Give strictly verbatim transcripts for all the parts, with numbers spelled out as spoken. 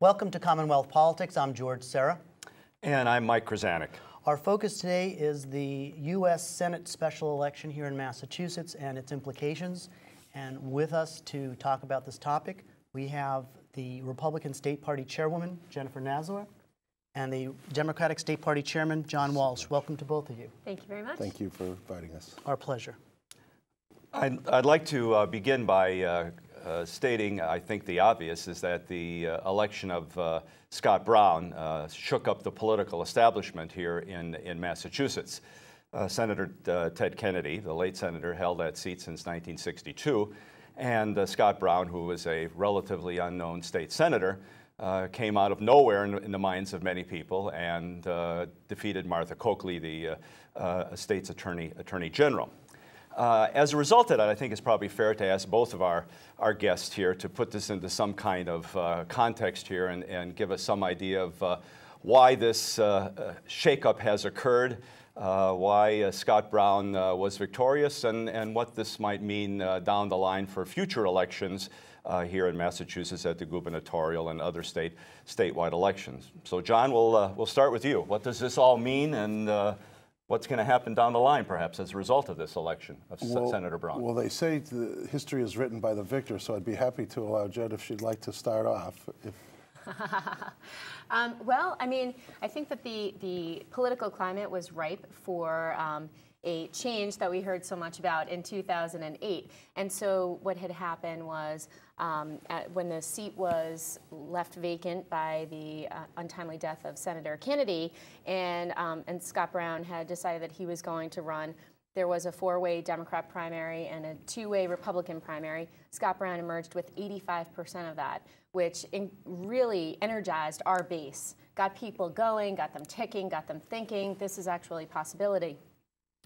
Welcome to Commonwealth Politics. I'm George Serra. And I'm Mike Kryzanek. Our focus today is the U S Senate special election here in Massachusetts and its implications. And with us to talk about this topic, we have the Republican State Party Chairwoman, Jennifer Nassour, and the Democratic State Party Chairman, John Walsh. Welcome to both of you. Thank you very much. Thank you for inviting us. Our pleasure. I'd, I'd like to uh, begin by uh, uh, stating, I think the obvious, is that the uh, election of uh, Scott Brown uh, shook up the political establishment here in, in Massachusetts. Uh, Senator uh, Ted Kennedy, the late senator, held that seat since nineteen sixty-two, and uh, Scott Brown, who was a relatively unknown state senator, Uh, came out of nowhere in, in the minds of many people and uh, defeated Martha Coakley, the uh, uh, state's attorney, attorney general. Uh, as a result of that, I think it's probably fair to ask both of our, our guests here to put this into some kind of uh, context here and, and give us some idea of uh, why this uh, shakeup has occurred, uh, why uh, Scott Brown uh, was victorious, and, and what this might mean uh, down the line for future elections Uh, here in Massachusetts at the gubernatorial and other state statewide elections. So, John, we'll, uh, we'll start with you. What does this all mean, and uh, what's going to happen down the line, perhaps, as a result of this election of well, Senator Brown? Well, they say the history is written by the victor, so I'd be happy to allow Jen if she'd like to start off. If um, well, I mean, I think that the, the political climate was ripe for um, a change that we heard so much about in two thousand eight. And so what had happened was um, at, when the seat was left vacant by the uh, untimely death of Senator Kennedy, and, um, and Scott Brown had decided that he was going to run. There was a four-way Democrat primary and a two-way Republican primary. Scott Brown emerged with eighty-five percent of that, which in really energized our base, got people going, got them ticking, got them thinking, this is actually a possibility.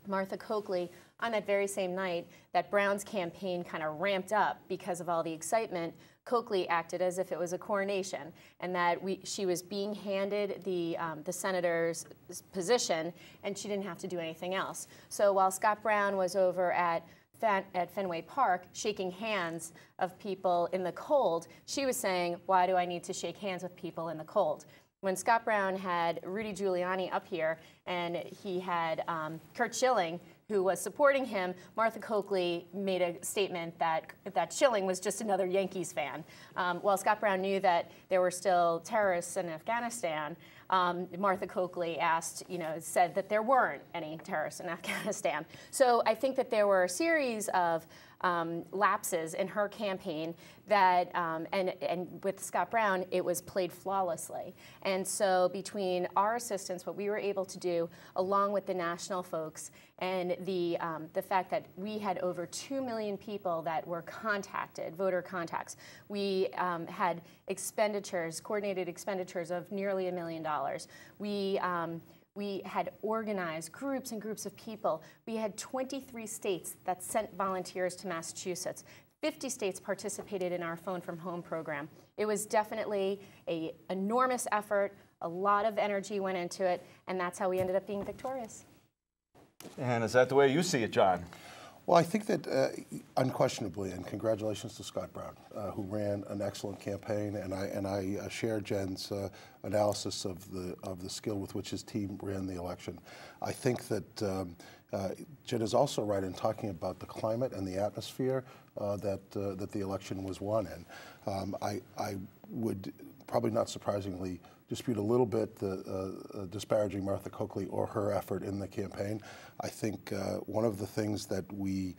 Martha Coakley, on that very same night that Brown's campaign kind of ramped up because of all the excitement, Coakley acted as if it was a coronation, and that we, she was being handed the, um, the senator's position, and she didn't have to do anything else. So while Scott Brown was over at at Fenway Park shaking hands of people in the cold, she was saying, why do I need to shake hands with people in the cold? When Scott Brown had Rudy Giuliani up here and he had um, Curt Schilling, who was supporting him, Martha Coakley made a statement that, that Schilling was just another Yankees fan. Um, while Scott Brown knew that there were still terrorists in Afghanistan, um, Martha Coakley asked, you know, said that there weren't any terrorists in Afghanistan. So I think that there were a series of Um, lapses in her campaign that, um, and, and with Scott Brown, it was played flawlessly. And so between our assistance, what we were able to do, along with the national folks, and the, um, the fact that we had over two million people that were contacted, voter contacts, we um, had expenditures, coordinated expenditures of nearly a million dollars. We, um, We had organized groups and groups of people. We had twenty-three states that sent volunteers to Massachusetts. fifty states participated in our Phone from Home program. It was definitely an enormous effort. A lot of energy went into it, and that's how we ended up being victorious. And is that the way you see it, John? Well, I think that uh, unquestionably, and congratulations to Scott Brown, uh, who ran an excellent campaign, and I and I uh, share Jen's uh, analysis of the of the skill with which his team ran the election. I think that um, uh, Jen is also right in talking about the climate and the atmosphere uh, that uh, that the election was won in. Um, I I would probably not surprisingly dispute a little bit the uh, uh, disparaging Martha Coakley or her effort in the campaign. I think uh, one of the things that we,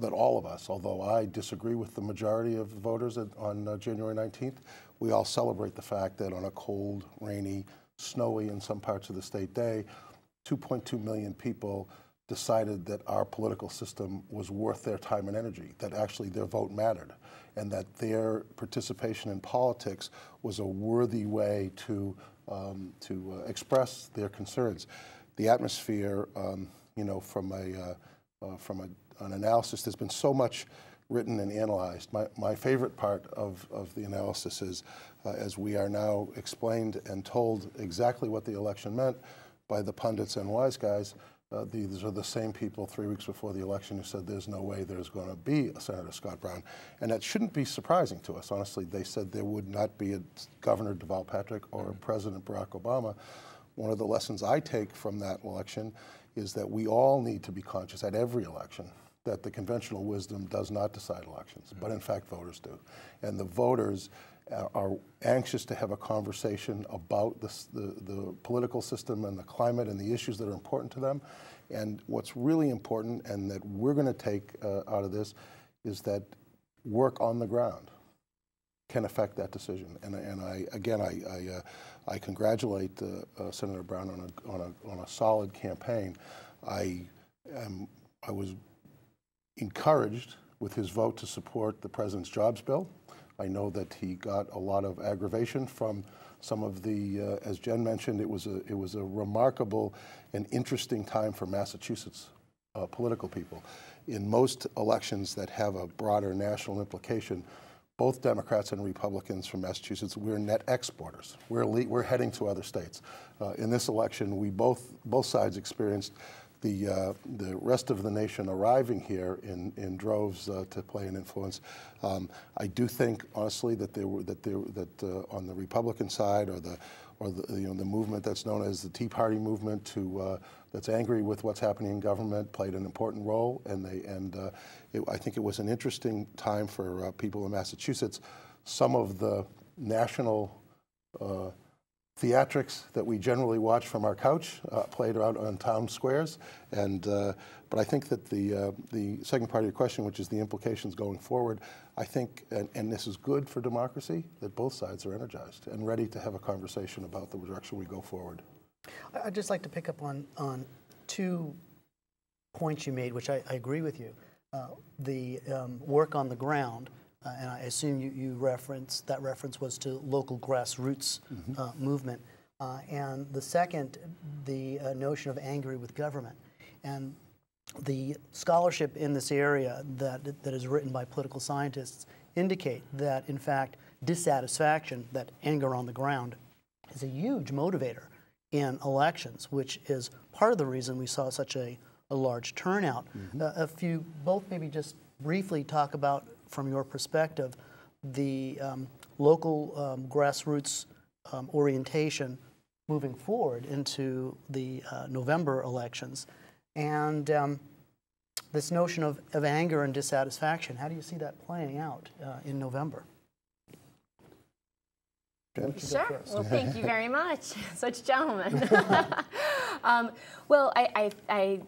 that all of us, although I disagree with the majority of voters at, on uh, January nineteenth, we all celebrate the fact that on a cold, rainy, snowy in some parts of the state day, two point two million people decided that our political system was worth their time and energy, that actually their vote mattered, and that their participation in politics was a worthy way to, um, to uh, express their concerns. The atmosphere, um, you know, from, a, uh, uh, from a, an analysis, there's been so much written and analyzed. My, my favorite part of, of the analysis is, uh, as we are now explained and told exactly what the election meant by the pundits and wise guys, Uh, these are the same people three weeks before the election who said there's no way there's going to be a Senator Scott Brown. And that shouldn't be surprising to us. Honestly, they said there would not be a Governor Deval Patrick or mm-hmm. President Barack Obama. One of the lessons I take from that election is that we all need to be conscious at every election that the conventional wisdom does not decide elections, mm-hmm. but in fact voters do. And the voters are anxious to have a conversation about the, the, the political system and the climate and the issues that are important to them. And what's really important and that we're going to take uh, out of this is that work on the ground can affect that decision. And, and I, again, I, I, uh, I congratulate uh, uh, Senator Brown on a, on, a, on a solid campaign. I, am, I was encouraged with his vote to support the President's Jobs Bill. I know that he got a lot of aggravation from some of the, uh, as Jen mentioned, it was a it was a remarkable and interesting time for Massachusetts uh, political people. In most elections that have a broader national implication, both Democrats and Republicans from Massachusetts, we're net exporters. We're le we're heading to other states. Uh, in this election, we both both sides experienced the uh, the rest of the nation arriving here in in droves uh, to play an influence. Um, I do think honestly that there were that there that uh, on the Republican side or the or the you know the movement that's known as the Tea Party movement to uh, that's angry with what's happening in government played an important role, and they and uh, it, I think it was an interesting time for uh, people in Massachusetts. Some of the national Uh, theatrics that we generally watch from our couch uh, played out on town squares, and uh, but I think that the uh, the second part of your question, which is the implications going forward, I think, and, and this is good for democracy, that both sides are energized and ready to have a conversation about the direction we go forward. I'd just like to pick up on on two points you made, which I, I agree with you. Uh, the um, work on the ground. Uh, and I assume you, you referenced, that reference was to local grassroots mm-hmm. uh, movement. Uh, and the second, the uh, notion of angry with government. And the scholarship in this area that, that is written by political scientists indicate that, in fact, dissatisfaction, that anger on the ground, is a huge motivator in elections, which is part of the reason we saw such a, a large turnout. Mm-hmm. Uh, if you both maybe just briefly talk about, from your perspective, the um, local um, grassroots um, orientation moving forward into the uh, November elections, and um, this notion of, of anger and dissatisfaction. How do you see that playing out uh, in November? Sure. Well, thank you very much, such gentlemen. um, well, I, I, I,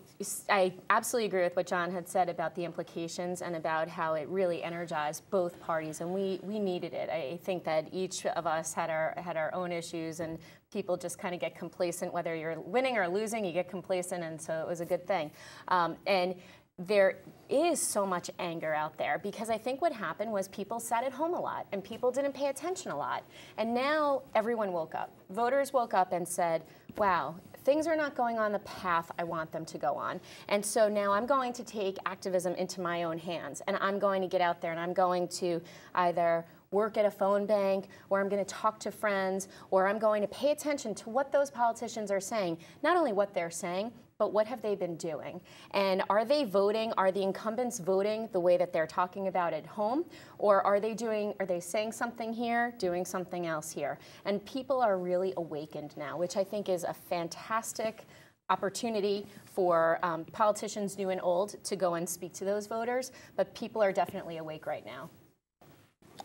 I absolutely agree with what John had said about the implications and about how it really energized both parties, and we, we needed it. I think that each of us had our had our own issues, and people just kind of get complacent. Whether you're winning or losing, you get complacent, and so it was a good thing. Um, and there is so much anger out there, because I think what happened was people sat at home a lot and people didn't pay attention a lot. And now everyone woke up. Voters woke up and said, wow, things are not going on the path I want them to go on. And so now I'm going to take activism into my own hands, and I'm going to get out there, and I'm going to either work at a phone bank, or I'm going to talk to friends, or I'm going to pay attention to what those politicians are saying, not only what they're saying, but what have they been doing? And are they voting, are the incumbents voting the way that they're talking about at home? Or are they doing, are they saying something here, doing something else here? And people are really awakened now, which I think is a fantastic opportunity for um, politicians new and old to go and speak to those voters, but people are definitely awake right now.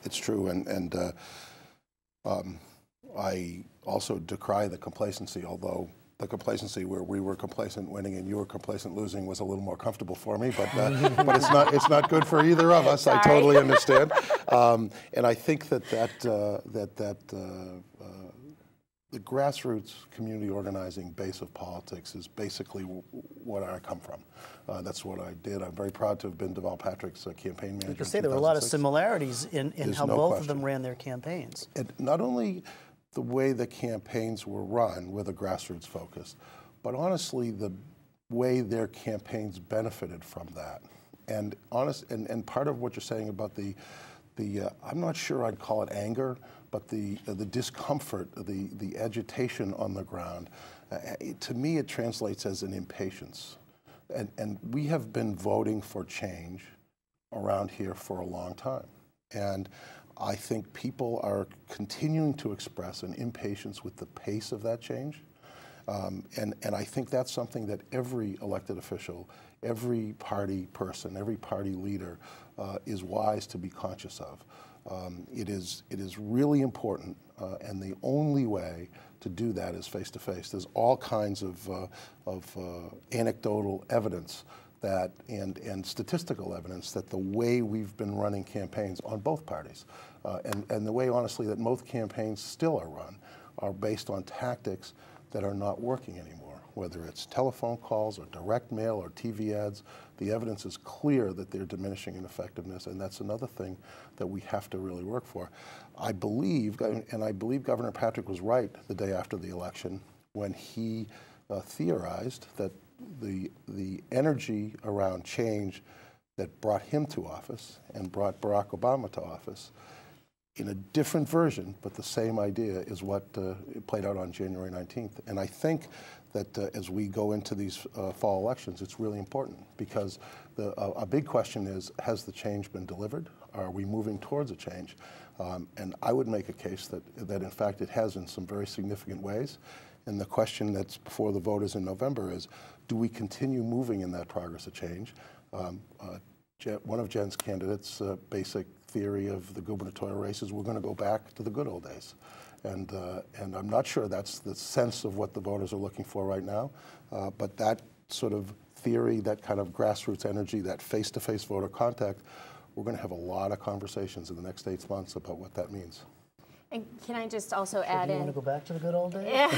It's true, and, and uh, um, I also decry the complacency, although the complacency where we were complacent winning and you were complacent losing was a little more comfortable for me, but uh, but it's not it's not good for either of us. Sorry. I totally understand, um, and I think that that uh, that that uh, uh, the grassroots community organizing base of politics is basically w what I come from. Uh, that's what I did. I'm very proud to have been Deval Patrick's uh, campaign manager. You could say there were a lot of similarities in, in how no both question. of them ran their campaigns. And not only the way the campaigns were run with a grassroots focus, but honestly the way their campaigns benefited from that. And honest, and, and part of what you're saying about the, the uh, I'm not sure I'd call it anger, but the uh, the discomfort, the the agitation on the ground, uh, to me it translates as an impatience. And, and we have been voting for change around here for a long time. And I think people are continuing to express an impatience with the pace of that change. Um, and, and I think that's something that every elected official, every party person, every party leader uh, is wise to be conscious of. Um, it is, it is really important, uh, and the only way to do that is face-to-face. There's all kinds of, uh, of uh, anecdotal evidence that, and, and statistical evidence that the way we've been running campaigns on both parties, uh, and, and the way, honestly, that most campaigns still are run, are based on tactics that are not working anymore, whether it's telephone calls or direct mail or T V ads. The evidence is clear that they're diminishing in effectiveness, and that's another thing that we have to really work for. I believe, and I believe Governor Patrick was right the day after the election when he uh, theorized that the, the energy around change that brought him to office and brought Barack Obama to office, in a different version, but the same idea, is what uh, played out on January nineteenth. And I think that uh, as we go into these uh, fall elections, it's really important, because the, uh, a big question is, has the change been delivered? Are we moving towards a change? Um, and I would make a case that, that in fact it has in some very significant ways. And the question that's before the voters in November is, do we continue moving in that progress of change? Um, uh, One of Jen's candidates' uh, basic theory of the gubernatorial race is we're going to go back to the good old days. And, uh, and I'm not sure that's the sense of what the voters are looking for right now, uh, but that sort of theory, that kind of grassroots energy, that face-to-face voter contact, we're going to have a lot of conversations in the next eight months about what that means. And can I just also so add do you in? You want to go back to the good old days? Yeah.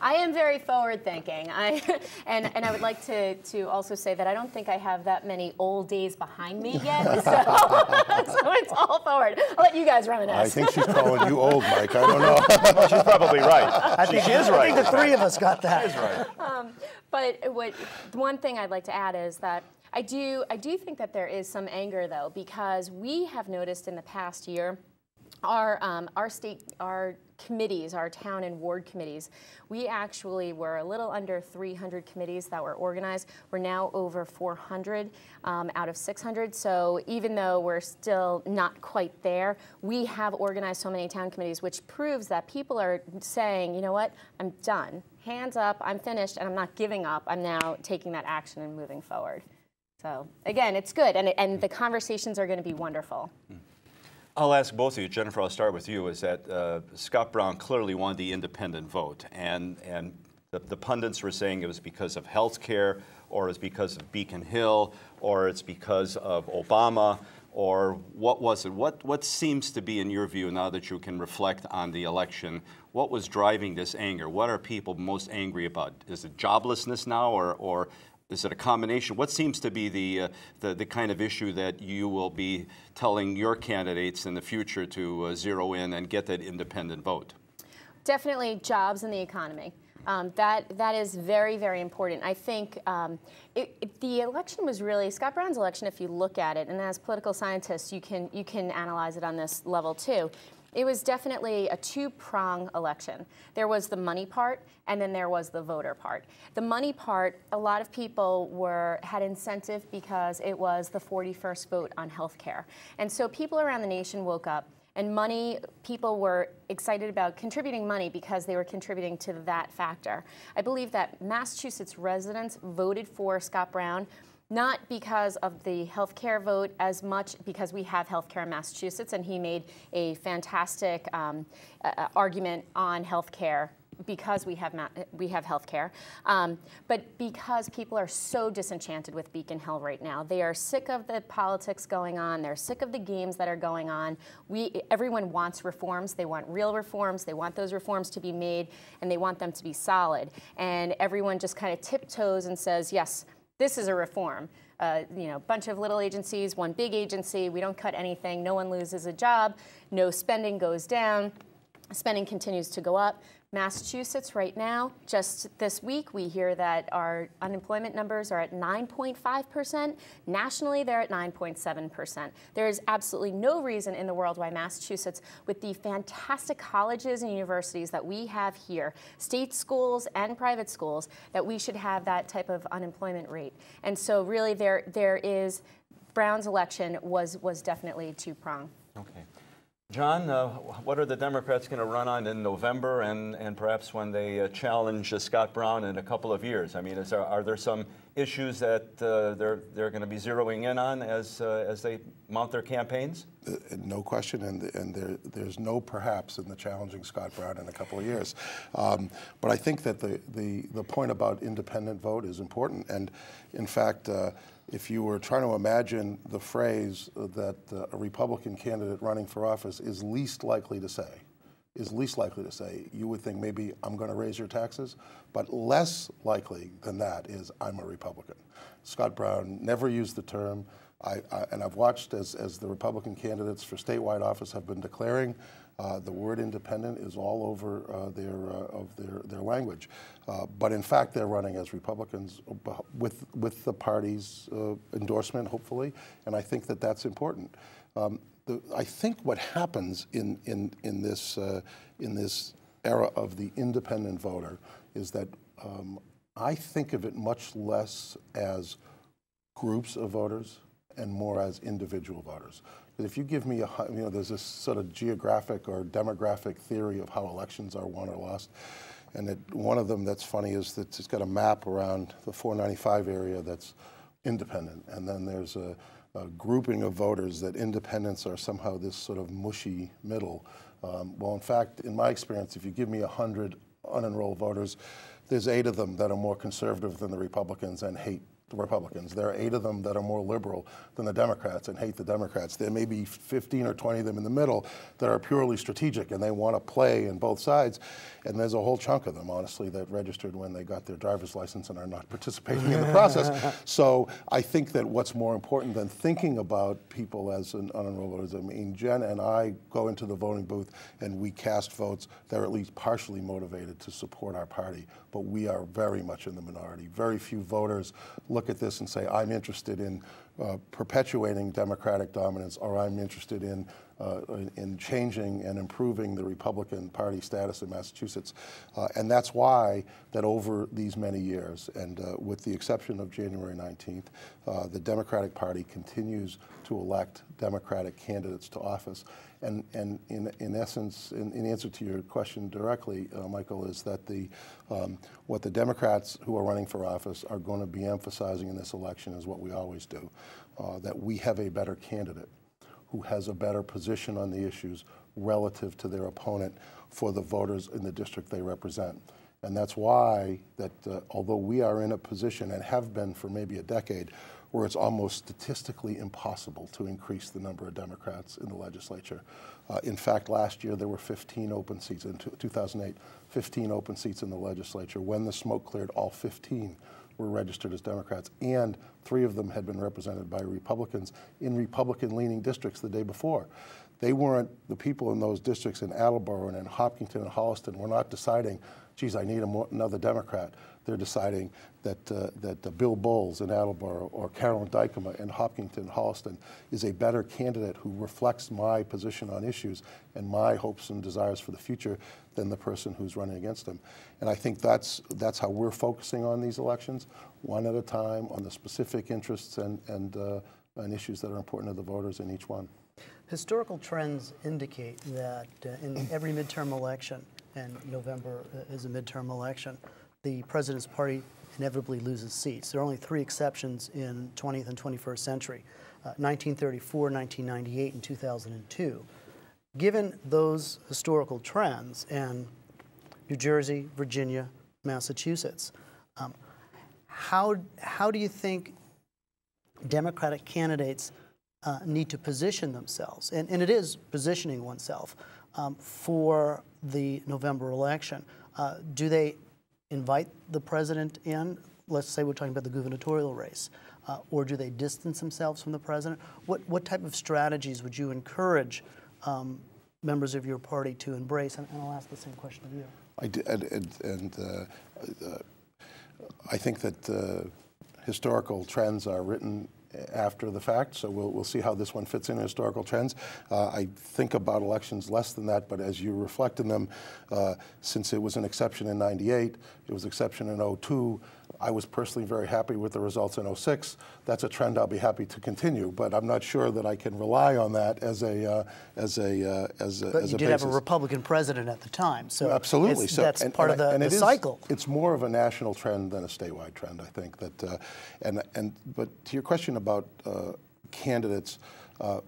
I am very forward-thinking, I and and I would like to to also say that I don't think I have that many old days behind me yet. So, so it's all forward. I'll let you guys reminisce. I think she's calling you old, Mike. I don't know. She's probably right. I think she is right. I think the three of us got that. She is right. Um, but what one thing I'd like to add is that. I do I do think that there is some anger, though, because we have noticed in the past year. Our, um, our state, our committees, our town and ward committees, we actually were a little under three hundred committees that were organized. We're now over four hundred um, out of six hundred. So even though we're still not quite there, we have organized so many town committees, which proves that people are saying, you know what, I'm done. Hands up, I'm finished, and I'm not giving up. I'm now taking that action and moving forward. So again, it's good, and, and the conversations are going to be wonderful. Mm. I'll ask both of you. Jennifer, I'll start with you, is that uh, Scott Brown clearly wanted the independent vote, and, and the, the pundits were saying it was because of health care, or it's because of Beacon Hill, or it's because of Obama, or what was it? What, what seems to be, in your view, now that you can reflect on the election, what was driving this anger? What are people most angry about? Is it joblessness now, or, or is it a combination? What seems to be the, uh, the the kind of issue that you will be telling your candidates in the future to uh, zero in and get that independent vote? Definitely jobs and the economy. Um, that, that is very, very important. I think um, it, it, the election was really, Scott Brown's election, if you look at it, and as political scientists, you can, you can analyze it on this level too. It was definitely a two-prong election. There was the money part, and then there was the voter part. The money part, a lot of people were had incentive because it was the forty-first vote on health care. And so people around the nation woke up, and money, people were excited about contributing money because they were contributing to that factor. I believe that Massachusetts residents voted for Scott Brown not because of the health care vote as much, because we have health care in Massachusetts, and he made a fantastic um, uh, argument on health care because we have, we have health care, um, but because people are so disenchanted with Beacon Hill right now. They are sick of the politics going on. They're sick of the games that are going on. We, everyone wants reforms. They want real reforms. They want those reforms to be made, and they want them to be solid. And everyone just kind of tiptoes and says, yes, this is a reform. Uh, you know, bunch of little agencies, one big agency. We don't cut anything. No one loses a job. No spending goes down. Spending continues to go up. Massachusetts right now, just this week, we hear that our unemployment numbers are at nine point five percent. Nationally, they're at nine point seven percent. There is absolutely no reason in the world why Massachusetts, with the fantastic colleges and universities that we have here, state schools and private schools, that we should have that type of unemployment rate. And so really there, there is, Brown's election was, was definitely two-pronged. Okay. John, uh, what are the Democrats going to run on in November and, and perhaps when they uh, challenge uh, Scott Brown in a couple of years? I mean, is there, are there some issues that uh, they're, they're going to be zeroing in on as, uh, as they mount their campaigns? Uh, no question, and, and there, there's no perhaps in the challenging Scott Brown in a couple of years. Um, but I think that the, the, the point about independent vote is important. And in fact, uh, if you were trying to imagine the phrase that uh, a Republican candidate running for office is least likely to say, is least likely to say, you would think maybe I'm going to raise your taxes, but less likely than that is I'm a Republican. Scott Brown never used the term, I, I, and I've watched as, as the Republican candidates for statewide office have been declaring uh, the word independent is all over uh, their, uh, of their, their language. Uh, but in fact, they're running as Republicans with, with the party's uh, endorsement, hopefully, and I think that that's important. Um, the, I think what happens in, in, in, this, uh, in this era of the independent voter is that um, I think of it much less as groups of voters and more as individual voters. Because if you give me a, you know, there's this sort of geographic or demographic theory of how elections are won or lost, and it, one of them that's funny is that it's got a map around the four ninety-five area that's independent, and then there's a, a grouping of voters that independents are somehow this sort of mushy middle. Um, well, in fact, in my experience, if you give me one hundred unenrolled voters, there's eight of them that are more conservative than the Republicans and hate the Republicans. There are eight of them that are more liberal than the Democrats and hate the Democrats. There may be fifteen or twenty of them in the middle that are purely strategic and they want to play in both sides. And there's a whole chunk of them, honestly, that registered when they got their driver's license and are not participating in the process. So I think that what's more important than thinking about people as an unenrolled voters, I mean, Jen and I go into the voting booth and we cast votes that are at least partially motivated to support our party. But we are very much in the minority. Very few voters look at this and say, I'm interested in uh, perpetuating Democratic dominance, or I'm interested in, uh, in, in changing and improving the Republican Party status in Massachusetts. Uh, and that's why that over these many years, and uh, with the exception of January nineteenth, uh, the Democratic Party continues to elect Democratic candidates to office. And, and in, in essence, in, in answer to your question directly, uh, Michael, is that the, um, what the Democrats who are running for office are going to be emphasizing in this election is what we always do, uh, that we have a better candidate who has a better position on the issues relative to their opponent for the voters in the district they represent. And that's why that uh, although we are in a position and have been for maybe a decade where it's almost statistically impossible to increase the number of Democrats in the legislature. Uh, in fact, last year there were fifteen open seats, in two thousand eight, fifteen open seats in the legislature. When the smoke cleared, all fifteen were registered as Democrats, and three of them had been represented by Republicans in Republican-leaning districts the day before. They weren't, the people in those districts in Attleboro and in Hopkinton and Holliston were not deciding, geez, I need a more, another Democrat. They're deciding that, uh, that uh, Bill Bowles in Attleboro or Carolyn Dykema in Hopkinton, Holliston is a better candidate who reflects my position on issues and my hopes and desires for the future than the person who's running against them. And I think that's, that's how we're focusing on these elections, one at a time, on the specific interests and, and, uh, and issues that are important to the voters in each one. Historical trends indicate that uh, in every midterm election, and November is a midterm election, the president's party inevitably loses seats. There are only three exceptions in twentieth and twenty-first century, uh, nineteen thirty-four, nineteen ninety-eight, and two thousand two. Given those historical trends in New Jersey, Virginia, Massachusetts, um, how, how do you think Democratic candidates uh, need to position themselves? And, and it is positioning oneself um, for the November election. Uh, do they invite the president in? Let's say we're talking about the gubernatorial race. Uh, or do they distance themselves from the president? What, what type of strategies would you encourage um, members of your party to embrace? And, and I'll ask the same question to you. I did, and and uh, uh, I think that uh, historical trends are written after the fact, so we'll, we'll see how this one fits in historical trends. Uh, I think about elections less than that, but as you reflect on them, uh, since it was an exception in ninety-eight, it was exception in oh two, I was personally very happy with the results in oh six. That's a trend I'll be happy to continue, but I'm not sure that I can rely on that as a uh, as a uh, as a. But as you a did basis. Have a Republican president at the time, so well, absolutely, so that's and, part and of the, and the it cycle. Is, it's more of a national trend than a statewide trend, I think. That uh, and and but to your question about uh, candidates. Uh,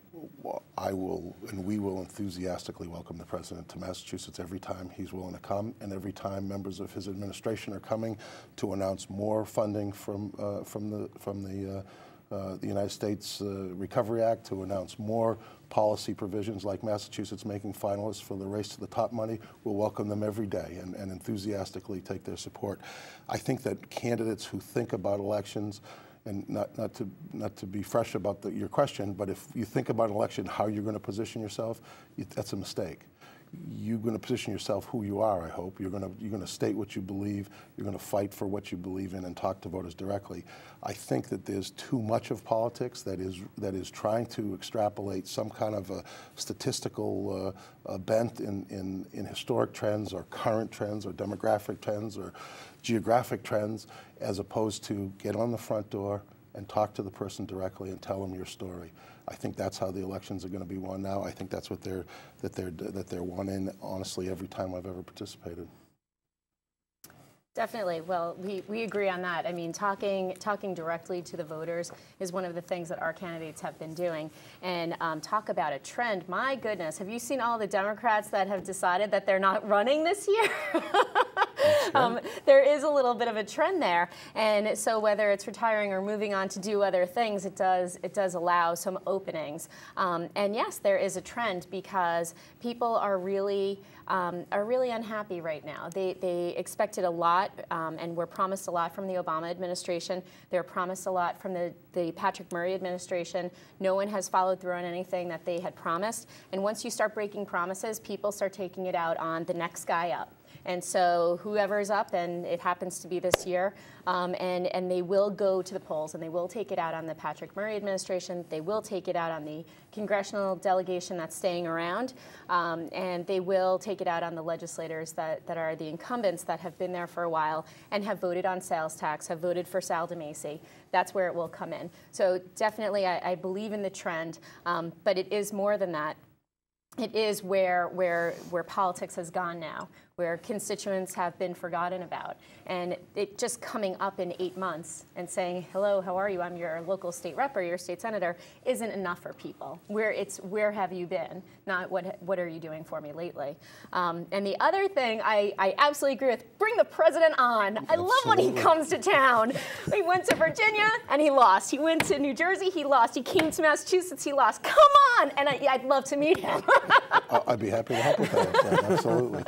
I will and we will enthusiastically welcome the president to Massachusetts every time he's willing to come, and every time members of his administration are coming to announce more funding from uh, from the from the uh, uh, the United States uh, Recovery Act, to announce more policy provisions like Massachusetts making finalists for the Race to the Top money. We'll welcome them every day and, and enthusiastically take their support. I think that candidates who think about elections. And not, not to not to be fresh about the, your question, but if you think about an election, how you're going to position yourself, you, that's a mistake. You're going to position yourself who you are. I hope you're going to you're going to state what you believe. You're going to fight for what you believe in and talk to voters directly. I think that there's too much of politics that is that is trying to extrapolate some kind of a statistical uh, uh, bent in, in in historic trends or current trends or demographic trends or geographic trends, as opposed to get on the front door and talk to the person directly and tell them your story. I think that's how the elections are going to be won now. I think that's what they're that they're that they're won in. Honestly, every time I've ever participated. Definitely. Well, we, we agree on that. I mean, talking talking directly to the voters is one of the things that our candidates have been doing. And um, talk about a trend. My goodness, have you seen all the Democrats that have decided that they're not running this year? um, there is a little bit of a trend there. And so whether it's retiring or moving on to do other things, it does it does allow some openings. Um, and yes, there is a trend because people are really um, are really unhappy right now. They they expected a lot. Um, and were promised a lot from the Obama administration. They were promised a lot from the, the Patrick Murray administration. No one has followed through on anything that they had promised. And once you start breaking promises, people start taking it out on the next guy up. And so whoever's up, and it happens to be this year, um, and, and they will go to the polls, and they will take it out on the Patrick Murray administration. They will take it out on the congressional delegation that's staying around, um, and they will take it out on the legislators that, that are the incumbents that have been there for a while and have voted on sales tax, have voted for Sal DeMacy. That's where it will come in. So definitely I, I believe in the trend, um, but it is more than that. It is where, where, where politics has gone now, where constituents have been forgotten about. And it just coming up in eight months and saying, hello, how are you? I'm your local state rep or your state senator isn't enough for people. Where it's, where have you been? Not what, what are you doing for me lately? Um, and the other thing I, I absolutely agree with, bring the president on. Absolutely. I love when he comes to town. He went to Virginia and he lost. He went to New Jersey, he lost. He came to Massachusetts, he lost. Come on! And I, I'd love to meet him. I'd be happy to help with that, absolutely.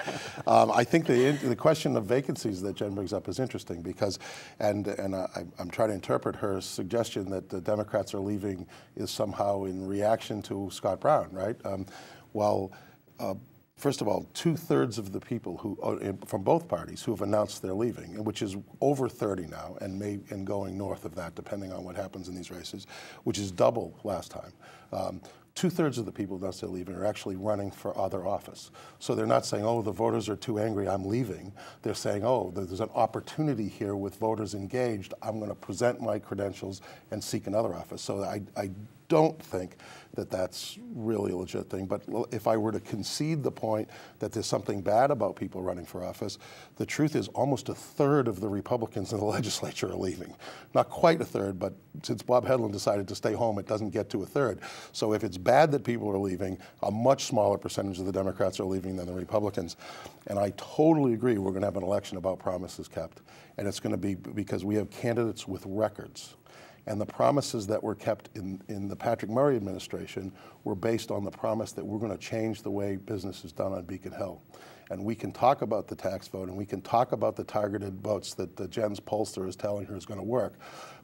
Um, Um, I think the, the question of vacancies that Jen brings up is interesting because, and, and uh, I, I'm trying to interpret her suggestion that the Democrats are leaving is somehow in reaction to Scott Brown, right? Um, well, uh, first of all, two-thirds of the people who, uh, from both parties who have announced they're leaving, which is over thirty now and, may, and going north of that depending on what happens in these races, which is double last time. Um, Two-thirds of the people that are leaving are actually running for other office. So they're not saying, oh, the voters are too angry, I'm leaving. They're saying, oh, there's an opportunity here with voters engaged. I'm going to present my credentials and seek another office. So I, I don't think that that's really a legit thing. But if I were to concede the point that there's something bad about people running for office, the truth is almost a third of the Republicans in the legislature are leaving. Not quite a third, but since Bob Hedlund decided to stay home, it doesn't get to a third. So if it's bad that people are leaving, a much smaller percentage of the Democrats are leaving than the Republicans. And I totally agree we're going to have an election about promises kept. And it's going to be because we have candidates with records. And the promises that were kept in, in the Patrick Murray administration were based on the promise that we're going to change the way business is done on Beacon Hill. And we can talk about the tax vote, and we can talk about the targeted votes that the Jen's pollster is telling her is going to work.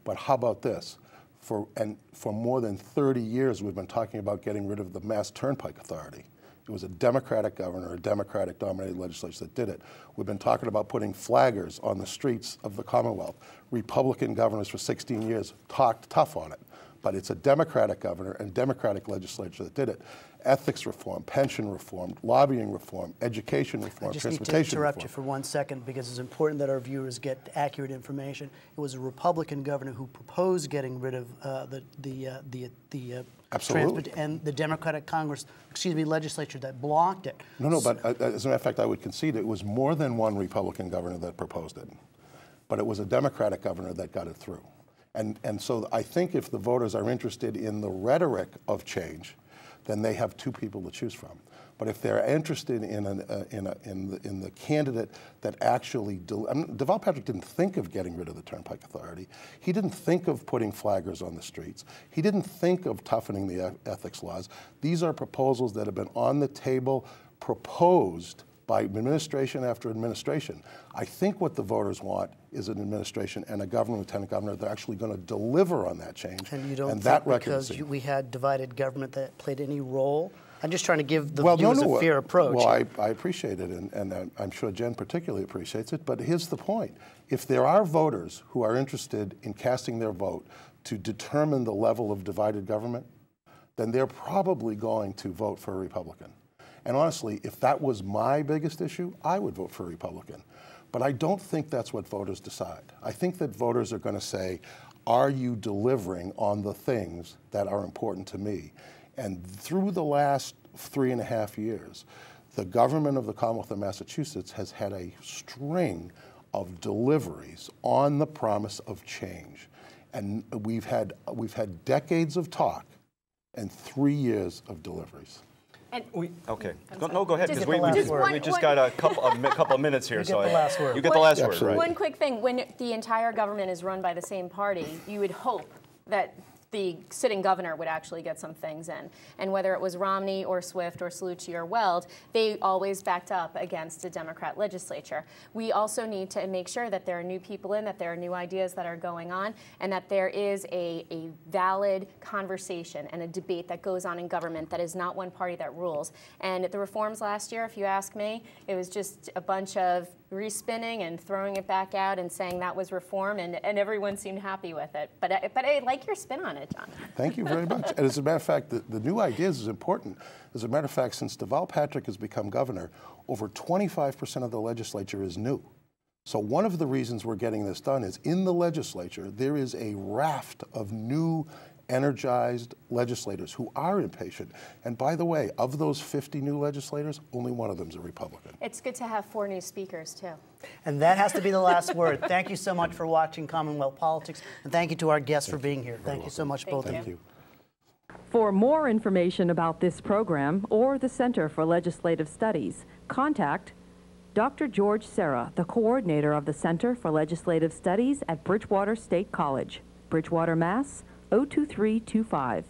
But how about this? For, and for more than thirty years, we've been talking about getting rid of the Mass Turnpike Authority. It was a Democratic governor, a Democratic-dominated legislature that did it. We've been talking about putting flaggers on the streets of the Commonwealth. Republican governors for sixteen years talked tough on it, but it's a Democratic governor and Democratic legislature that did it. Ethics reform, pension reform, lobbying reform, education reform, transportation reform. I just need to interrupt you for one second because it's important that our viewers get accurate information. It was a Republican governor who proposed getting rid of uh, the the uh, the the. Uh, Absolutely. And the Democratic Congress, excuse me, legislature that blocked it. No, no, but uh, as a matter of fact, I would concede it was more than one Republican governor that proposed it, but it was a Democratic governor that got it through. And, and so I think if the voters are interested in the rhetoric of change, then they have two people to choose from. But if they're interested in, an, uh, in, a, in, the, in the candidate that actually, del I mean, Deval Patrick didn't think of getting rid of the Turnpike Authority. He didn't think of putting flaggers on the streets. He didn't think of toughening the ethics laws. These are proposals that have been on the table, proposed by administration after administration. I think what the voters want is an administration and a governor, lieutenant governor, they're actually going to deliver on that change. And you don't and think that because you, we had divided government that played any role? I'm just trying to give the well, viewers no, no, a fair approach. Well, I, I appreciate it, and, and I'm sure Jen particularly appreciates it, but here's the point. If there are voters who are interested in casting their vote to determine the level of divided government, then they're probably going to vote for a Republican. And honestly, if that was my biggest issue, I would vote for a Republican. But I don't think that's what voters decide. I think that voters are going to say, are you delivering on the things that are important to me? And through the last three and a half years, the government of the Commonwealth of Massachusetts has had a string of deliveries on the promise of change. And we've had, we've had decades of talk and three years of deliveries. And we, okay. Go, no, go ahead, because we, we, we just, one, we just got a couple, a couple minutes here. You so get the last word. You get one, the last word, right. One quick thing. When the entire government is run by the same party, you would hope that the sitting governor would actually get some things in. And whether it was Romney or Swift or Cellucci or Weld, they always backed up against a Democrat legislature. We also need to make sure that there are new people in, that there are new ideas that are going on, and that there is a, a valid conversation and a debate that goes on in government that is not one party that rules. And the reforms last year, if you ask me, it was just a bunch of respinning and throwing it back out and saying that was reform, and, and everyone seemed happy with it. But I, but I like your spin on it, John. Thank you very much. And as a matter of fact, the, the new ideas is important. As a matter of fact, since Deval Patrick has become governor, over twenty-five percent of the legislature is new. So one of the reasons we're getting this done is in the legislature, there is a raft of new energized legislators who are impatient. And by the way, of those fifty new legislators, only one of them is a Republican. It's good to have four new speakers, too. And that has to be the last word. Thank you so much for watching Commonwealth Politics. And thank you to our guests thank for being here. Thank you so much, thank both of you. you. For more information about this program or the Center for Legislative Studies, contact Doctor George Serra, the coordinator of the Center for Legislative Studies at Bridgewater State College, Bridgewater, Mass. oh two three two five.